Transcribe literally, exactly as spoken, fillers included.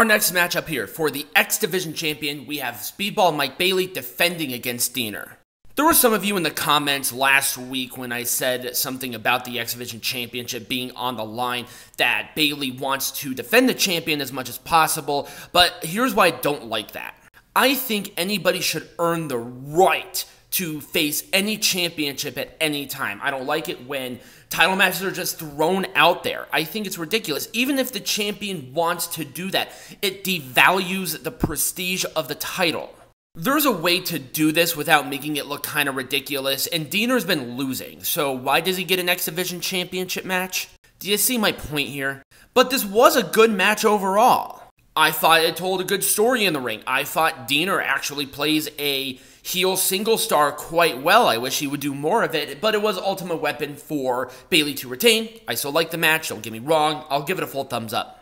Our next matchup here, for the X-Division champion, we have Speedball Mike Bailey defending against Deaner. There were some of you in the comments last week when I said something about the X-Division championship being on the line, that Bailey wants to defend the champion as much as possible, but here's why I don't like that. I think anybody should earn the right to face any championship at any time. I don't like it when title matches are just thrown out there. I think it's ridiculous. Even if the champion wants to do that, it devalues the prestige of the title. There's a way to do this without making it look kind of ridiculous, and Deaner's been losing, so why does he get an X-Division championship match? Do you see my point here? But this was a good match overall. I thought it told a good story in the ring. I thought Deaner actually plays a heel single star quite well. I wish he would do more of it, but it was Ultimate Weapon for Bailey to retain. I still like the match, don't get me wrong. I'll give it a full thumbs up.